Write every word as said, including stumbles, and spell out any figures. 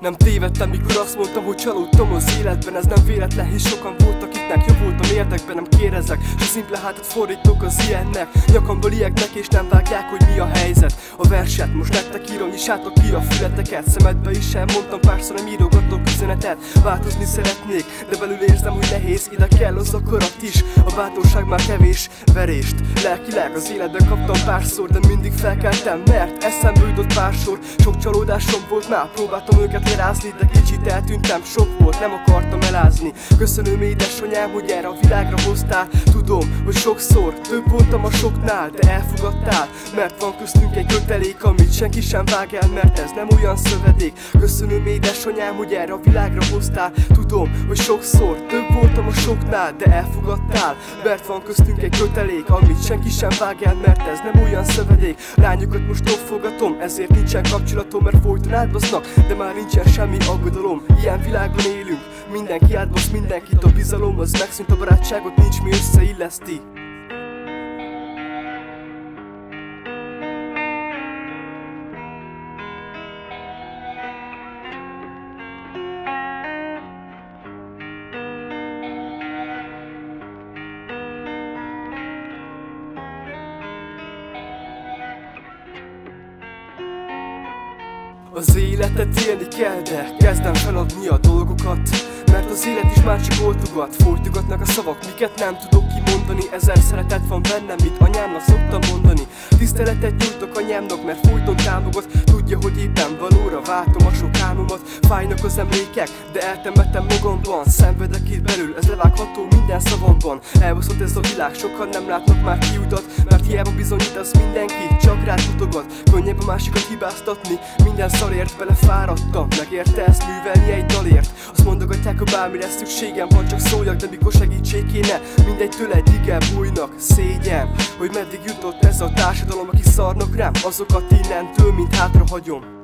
Nem tévedtem, mikor azt mondtam, hogy csalódtam az életben. Ez nem véletlen, hisz sokan voltak, akiknek jobb voltam érdekben. Nem kérezek, ha szimple hátat fordítok az ilyennek. Nyakamba liegnek és nem vágják, hogy mi a helyzet. A verset most nektek írom, nyissátok ki a fületeket. Szemedbe is sem mondtam, párszor nem írogatok üzenetet. Változni szeretnék, de belül érzem, hogy nehéz. Ide kell az akarat is, a bátorság már kevés verést. Lelkileg az életben kaptam párszor, de mindig felkeltem, mert eszembe jutott pársor. Sok csalódásom volt már, próbáltam őket elázni, de kicsit eltűntem, sok volt, nem akartam elázni. Köszönöm édesanyám, hogy erre a világra hoztál. Tudom, hogy sokszor több voltam a soknál, de elfogadtál, mert van köztünk egy kötelék, amit senki sem vág el, mert ez nem olyan szövedék. Köszönöm édesanyám, hogy erre a világra hoztál. Tudom, hogy sokszor több voltam a soknál, de elfogadtál, mert van köztünk egy kötelék, amit senki sem vág el, mert ez nem olyan szövedék. Lányokat most fogatom, ezért nincsen kapcsolatom, mert folyton átbasznak, de már nincs semmi aggodalom, ilyen világban élünk. Mindenki átbasz mindenkit, a bizalom az megszűnt, a barátságot nincs mi összeilleszti. Az életet élni kell, de kezdem feladni a dolgokat, mert az élet is már csak oltogat. Folytogatnak a szavak, miket nem tudok kimondani. Ezer szeretet van bennem, mit anyámnak szoktam mondani. Tiszteletet nyújtok anyámnak, mert folyton támogat. Tudja, hogy éppen valóra váltom a sok álmomat. Fájnak az emlékek, de eltemettem magamban. Szenvedek itt belül, ez levágható minden szavamban. Elbaszott ez a világ, sokan nem látnak már kiutat, mert hiába bizonyítasz, mindenki csak rád mutogat. Könnyebb a másikat hibáztatni, minden szarért belefáradtam. Megérte ezt művelni egy dalért? Azt mondogatják, hogy bármire szükségem van, csak szóljak, de mikor segítség kéne, mindegy tőled igen bújnak. Szégyen, hogy meddig jutott ez a társadalom, aki szarnak rám, azokat innentől, mint hátrahagyom.